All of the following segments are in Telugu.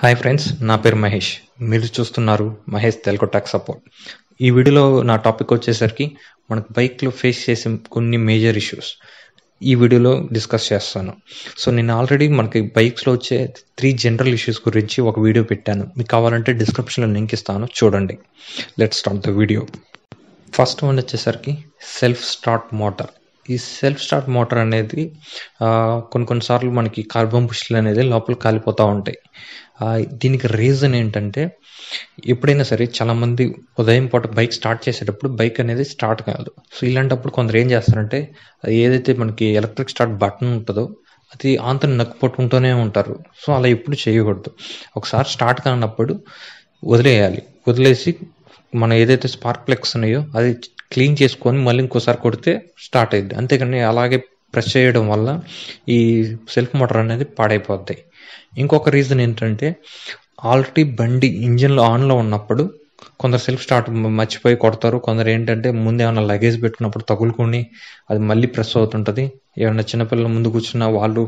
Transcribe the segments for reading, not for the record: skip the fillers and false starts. हाय फ्रेंड्स ना पेर महेश मीरू चूस्तुन्नारू महेश तेलुगु टेक सपोर्ट ई वीडियो ना टॉपिक वच्चेसरिकी मनकु बाइक लो फेस चेसे कोन्नि मेजर इश्यूस ई वीडियो डिस्कस चेस्तानु। सो नेनु ऑलरेडी मनकी बाइक्स लो वच्चे 3 जनरल इश्यूस गुरिंची ओक वीडियो पेट्टानु, मीकु कावालंटे डिस्क्रिप्शन लो लिंक इस्तानु, चूडंडी। Let's start the video. First one वच्चेसरिकी सेल्फ स्टार्ट मोटर। ఈ సెల్ఫ్ స్టార్ట్ మోటార్ అనేది కొన్నిసార్లు మనకి కార్బన్ బుష్లు అనేది లోపల కాలిపోతూ ఉంటాయి. దీనికి రీజన్ ఏంటంటే ఎప్పుడైనా సరే చాలామంది ఉదయం పూట బైక్ స్టార్ట్ చేసేటప్పుడు బైక్ అనేది స్టార్ట్ కాదు. సో ఇలాంటప్పుడు కొందరు ఏం చేస్తారంటే ఏదైతే మనకి ఎలక్ట్రిక్ స్టార్ట్ బటన్ ఉంటుందో అది ఆన్ తో నొక్కిపోతుంటూనే ఉంటారు. సో అలా ఎప్పుడు చేయకూడదు. ఒకసారి స్టార్ట్ కానప్పుడు వదిలేయాలి. వదిలేసి మనం ఏదైతే స్పార్క్ ప్లగ్స్ ఉన్నాయో అది క్లీన్ చేసుకొని మళ్ళీ ఇంకోసారి కొడితే స్టార్ట్ అయ్యింది. అంతేకాని అలాగే ప్రెస్ చేయడం వల్ల ఈ సెల్ఫ్ మోటార్ అనేది పాడైపోద్ది. ఇంకొక రీజన్ ఏంటంటే ఆల్రెడీ బండి ఇంజన్లో ఆన్లో ఉన్నప్పుడు కొందరు సెల్ఫ్ స్టార్ట్ మర్చిపోయి కొడతారు. కొందరు ఏంటంటే ముందు ఏమైనా లగేజ్ పెట్టుకున్నప్పుడు తగులుకొని అది మళ్ళీ ప్రెస్ అవుతుంటుంది. ఏమైనా చిన్నపిల్లల ముందు కూర్చున్న వాళ్ళు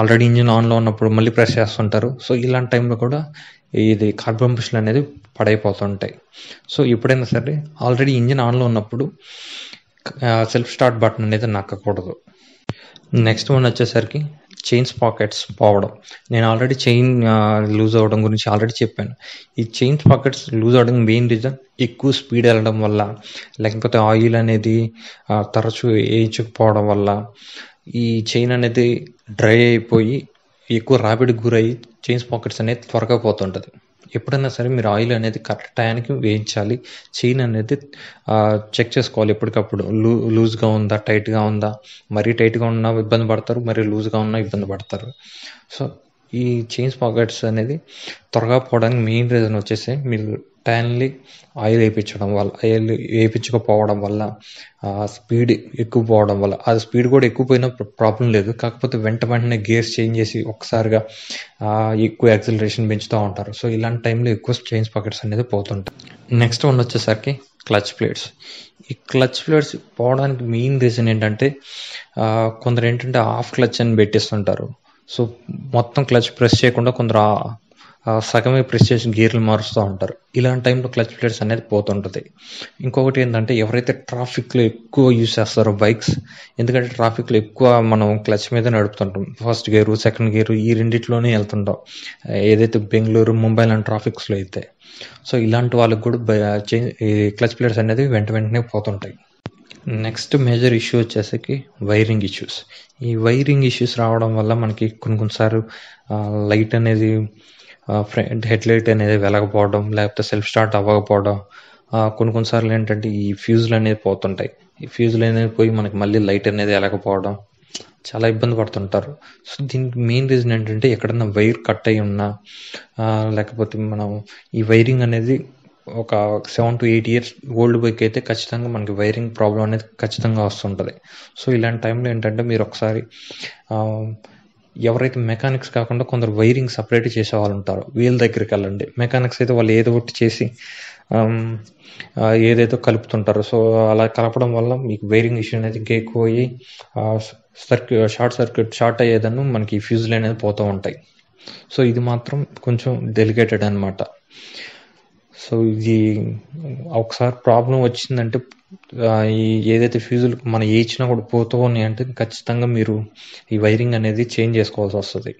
ఆల్రెడీ ఇంజిన్ ఆన్లో ఉన్నప్పుడు మళ్ళీ ప్రెస్ చేస్తుంటారు. సో ఇలాంటి టైంలో కూడా ఇది కార్బన్ బుష్లు అనేది పడైపోతుంటాయి. సో ఎప్పుడైనా సరే ఆల్రెడీ ఇంజిన్ ఆన్లో ఉన్నప్పుడు సెల్ఫ్ స్టార్ట్ బటన్ అనేది నక్కకూడదు. నెక్స్ట్ వన్ వచ్చేసరికి చైన్స్ పాకెట్స్ పోవడం. నేను ఆల్రెడీ చైన్ లూజ్ అవ్వడం గురించి ఆల్రెడీ చెప్పాను. ఈ చైన్స్ పాకెట్స్ లూజ్ అవ్వడం మెయిన్ రీజన్ ఎక్కువ స్పీడ్ వెళ్ళడం వల్ల, లేకపోతే ఆయిల్ అనేది తరచూ వేయించకపోవడం వల్ల ఈ చైన్ అనేది డ్రై అయిపోయి ఎక్కువ ర్యాపిడ్కి గురయ్యి చైన్స్ పాకెట్స్ అనేది త్వరగా పోతుంటుంది. ఎప్పుడైనా సరే మీరు ఆయిల్ అనేది కరెక్ట్ టైంకి వేయించాలి. చైన్ అనేది చెక్ చేసుకోవాలి ఎప్పటికప్పుడు. లూజ్గా ఉందా, టైట్గా ఉందా. మరీ టైట్గా ఉన్నా ఇబ్బంది పడతారు, మరీ లూజ్గా ఉన్నా ఇబ్బంది పడతారు. సో ఈ చైన్స్ పాకెట్స్ అనేది త్వరగా పోవడానికి మెయిన్ రీజన్ వచ్చేసి మీరు టైంలీ ఆయిల్ వేయించడం వల్ల, ఆయిల్ వేయించకపోవడం వల్ల, స్పీడ్ ఎక్కువ పోవడం వల్ల. అది స్పీడ్ కూడా ఎక్కువ పోయినా ప్రాబ్లం లేదు, కాకపోతే వెంటనే గేర్స్ చేంజ్ చేసి ఒక్కసారిగా ఎక్కువ యాక్సిలరేషన్ పెంచుతూ ఉంటారు. సో ఇలాంటి టైంలో ఎక్కువ చైన్స్ పాకెట్స్ అనేది పోతుంటాయి. నెక్స్ట్ వన్ వచ్చేసరికి క్లచ్ ప్లేట్స్. ఈ క్లచ్ ప్లేట్స్ పోవడానికి మెయిన్ రీజన్ ఏంటంటే కొందరు ఏంటంటే హాఫ్ క్లచ్ అని పెట్టేస్తుంటారు. సో మొత్తం క్లచ్ ప్రెస్ చేయకుండా కొందరు సగమే ప్రెస్ చేసి గేర్లు మారుస్తూ ఉంటారు. ఇలాంటి టైంలో క్లచ్ ప్లేట్స్ అనేది పోతుంటుంది. ఇంకొకటి ఏంటంటే ఎవరైతే ట్రాఫిక్లో ఎక్కువ యూజ్ చేస్తారో బైక్స్, ఎందుకంటే ట్రాఫిక్లో ఎక్కువ మనం క్లచ్ మీద నడుపుతుంటాం. ఫస్ట్ గేరు, సెకండ్ గేరు ఈ రెండిట్లోనే వెళ్తుంటాం ఏదైతే బెంగళూరు, ముంబై లాంటి ట్రాఫిక్స్లో అయితే. సో ఇలాంటి వాళ్ళకి కూడా క్లచ్ ప్లేట్స్ అనేది వెంటనే పోతుంటాయి. నెక్స్ట్ మేజర్ ఇష్యూ వచ్చేసరికి వైరింగ్ ఇష్యూస్. ఈ వైరింగ్ ఇష్యూస్ రావడం వల్ల మనకి కొన్నిసార్లు లైట్ అనేది ఫ్రంట్ హెడ్ లైట్ అనేది వెలగపోవడం, లేకపోతే సెల్ఫ్ స్టార్ట్ అవ్వకపోవడం, కొన్నిసార్లు ఏంటంటే ఈ ఫ్యూజులు అనేది పోతుంటాయి. ఈ ఫ్యూజులు అనేది పోయి మనకి మళ్ళీ లైట్ అనేది వెలగపోవడం చాలా ఇబ్బంది పడుతుంటారు. సో దీనికి మెయిన్ రీజన్ ఏంటంటే ఎక్కడన్నా వైర్ కట్ అయి ఉన్నా, లేకపోతే మనం ఈ వైరింగ్ అనేది ఒక 7 to 8 years ఓల్డ్ బైక్ అయితే ఖచ్చితంగా మనకి వైరింగ్ ప్రాబ్లం అనేది ఖచ్చితంగా వస్తుంటుంది. సో ఇలాంటి టైంలో ఏంటంటే మీరు ఒకసారి ఎవరైతే మెకానిక్స్ కాకుండా కొందరు వైరింగ్ సపరేట్ చేసేవాళ్ళు ఉంటారు, వీళ్ళ దగ్గరికి వెళ్ళండి. మెకానిక్స్ అయితే వాళ్ళు ఏదో ఒకటి చేసి ఏదైతే కలుపుతుంటారు. సో అలా కలపడం వల్ల మీకు వైరింగ్ ఇష్యూ అనేది ఇంకా ఎక్కువ అయ్యి షార్ట్ అయ్యేదన్ను మనకి ఫ్యూజులు అనేది పోతూ ఉంటాయి. సో ఇది మాత్రం కొంచెం డెలికేటెడ్ అనమాట. సో ఇది ఒకసారి ప్రాబ్లం వచ్చిందంటే ఏదైతే ఫ్యూజులు మనం వేయించినా కూడా పోతూ ఉన్నాయంటే ఖచ్చితంగా మీరు ఈ వైరింగ్ అనేది చేంజ్ చేసుకోవాల్సి వస్తుంది.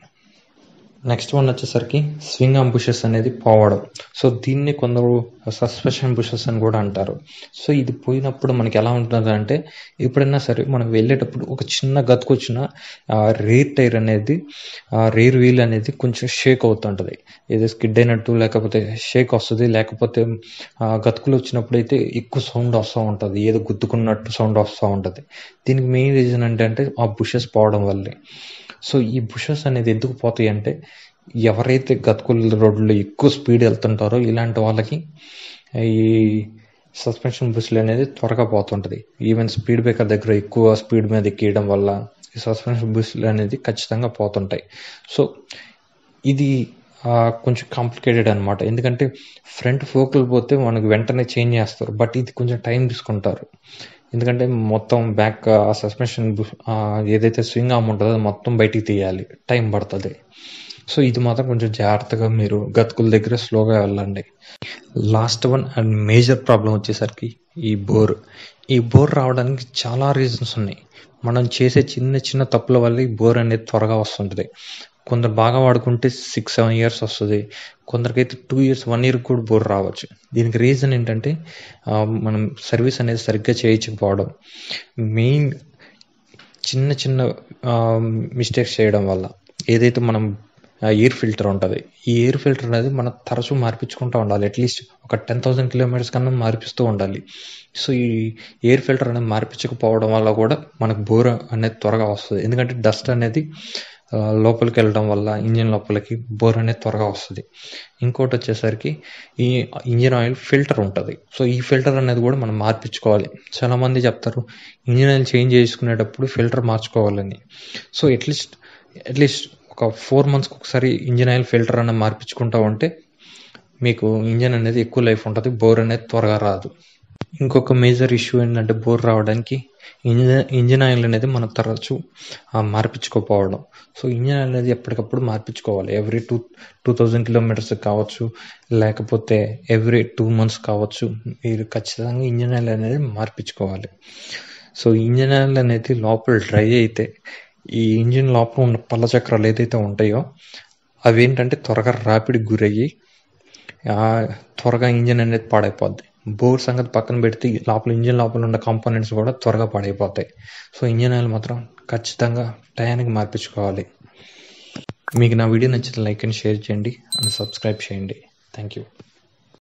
నెక్స్ట్ వన్ వచ్చేసరికి స్వింగ్ ఆర్మ్ బుషెస్ అనేది పోవడం. సో దీన్ని కొందరు సస్పెన్షన్ బుషెస్ అని కూడా అంటారు. సో ఇది పోయినప్పుడు మనకి ఎలా ఉంటుంది అంటే ఎప్పుడైనా సరే మనం వెళ్ళేటప్పుడు ఒక చిన్న గతుకొచ్చిన రేర్ టైర్ అనేది, రేర్ వీల్ అనేది కొంచెం షేక్ అవుతుంటుంది. ఏదో స్కిడ్ అయినట్టు లేకపోతే షేక్ వస్తుంది, లేకపోతే గతుకులు వచ్చినప్పుడు అయితే ఎక్కువ సౌండ్ వస్తూ ఉంటుంది, ఏదో గుద్దుకున్నట్టు సౌండ్ వస్తూ ఉంటుంది. దీనికి మెయిన్ రీజన్ ఏంటంటే ఆ బుషెస్ పోవడం వల్లే. సో ఈ బుషెస్ అనేది ఎందుకు పోతాయి అంటే ఎవరైతే గతుకుల రోడ్లో ఎక్కువ స్పీడ్ వెళ్తుంటారో ఇలాంటి వాళ్ళకి ఈ సస్పెన్షన్ బుష్లు అనేది త్వరగా పోతుంటుంది. ఈవెన్ స్పీడ్ బ్రేకర్ దగ్గర ఎక్కువ స్పీడ్ మీద ఎక్కియడం వల్ల ఈ సస్పెన్షన్ బుష్లు అనేది ఖచ్చితంగా పోతుంటాయి. సో ఇది కొంచెం కాంప్లికేటెడ్ అనమాట. ఎందుకంటే ఫ్రంట్ ఫోకల్ పోతే మనకు వెంటనే చేంజ్ చేస్తారు, బట్ ఇది కొంచెం టైం తీసుకుంటారు. ఎందుకంటే మొత్తం బ్యాక్ సస్పెన్షన్ ఏదైతే స్వింగ్ ఆర్మ్ ఉంటుందో అది మొత్తం బయటికి తీయాలి, టైం పడుతుంది. సో ఇది మాత్రం కొంచెం జాగ్రత్తగా మీరు గతుకుల దగ్గర స్లోగా వెళ్ళండి. Last one and major problem వచ్చేసరికి ఈ బోర్ రావడానికి చాలా రీజన్స్ ఉన్నాయి. మనం చేసే చిన్న చిన్న తప్పుల వల్ల ఈ బోర్ అనేది త్వరగా వస్తుంటుంది. కొందరు బాగా వాడుకుంటే 6-7 years వస్తుంది, కొందరికైతే 2 years 1 year కూడా బోర్ రావచ్చు. దీనికి రీజన్ ఏంటంటే మనం సర్వీస్ అనేది సరిగ్గా చేయించకపోవడం, మెయిన్ చిన్న చిన్న మిస్టేక్స్ చేయడం వల్ల. ఏదైతే మనం ఎయిర్ ఫిల్టర్ ఉంటుంది, ఈ ఎయిర్ ఫిల్టర్ అనేది మనం తరచూ మార్పించుకుంటూ ఉండాలి. అట్లీస్ట్ ఒక 10,000 kilometers కన్నా మార్పిస్తూ ఉండాలి. సో ఈ ఎయిర్ ఫిల్టర్ అనేది మార్పించకపోవడం వల్ల కూడా మనకు బోర్ అనేది త్వరగా వస్తుంది. ఎందుకంటే డస్ట్ అనేది లోపలికి వెళ్ళడం వల్ల ఇంజిన్ లోపలికి బోర్ అనేది త్వరగా వస్తుంది. ఇంకోటి వచ్చేసరికి ఈ ఇంజిన్ ఆయిల్ ఫిల్టర్ ఉంటుంది. సో ఈ ఫిల్టర్ అనేది కూడా మనం మార్పించుకోవాలి. చాలామంది చెప్తారు ఇంజిన్ ఆయిల్ చేంజ్ చేసుకునేటప్పుడు ఫిల్టర్ మార్చుకోవాలని. సో అట్లీస్ట్ ఒక 4 months ఒకసారి ఇంజిన్ ఆయిల్ ఫిల్టర్ అనేది మార్పించుకుంటా ఉంటే మీకు ఇంజిన్ అనేది ఎక్కువ లైఫ్ ఉంటుంది, బోర్ అనేది త్వరగా రాదు. ఇంకొక మేజర్ ఇష్యూ ఏంటంటే బోర్ రావడానికి ఇంజిన్ ఆయిల్ అనేది మనం తరచూ మార్పించుకోపోవడం. సో ఇంజిన్ ఆయిల్ అనేది ఎప్పటికప్పుడు మార్పించుకోవాలి. ఎవ్రీ 2,000 kilometers కావచ్చు, లేకపోతే ఎవ్రీ 2 months కావచ్చు, మీరు ఖచ్చితంగా ఇంజిన్ ఆయిల్ అనేది మార్పించుకోవాలి. సో ఇంజిన్ ఆయిల్ అనేది లోపల డ్రై అయితే ఈ ఇంజిన్ లోపల ఉన్న పల్లచక్రాలు ఏదైతే ఉంటాయో అవి ఏంటంటే త్వరగా ర్యాపిడ్ గురయ్యి త్వరగా ఇంజిన్ అనేది పాడైపోద్ది. బోర్ సంగతి పక్కన పెడితే లోపల ఇంజిన్ లోపల ఉన్న కాంపోనెంట్స్ కూడా త్వరగా పాడైపోతాయి. సో ఇంజిన్ ఆయిల్ మాత్రం ఖచ్చితంగా టయానికి మార్పించుకోవాలి. మీకు నా వీడియో నచ్చితే లైక్ అండ్ షేర్ చేయండి అండ్ సబ్స్క్రైబ్ చేయండి. Thank you.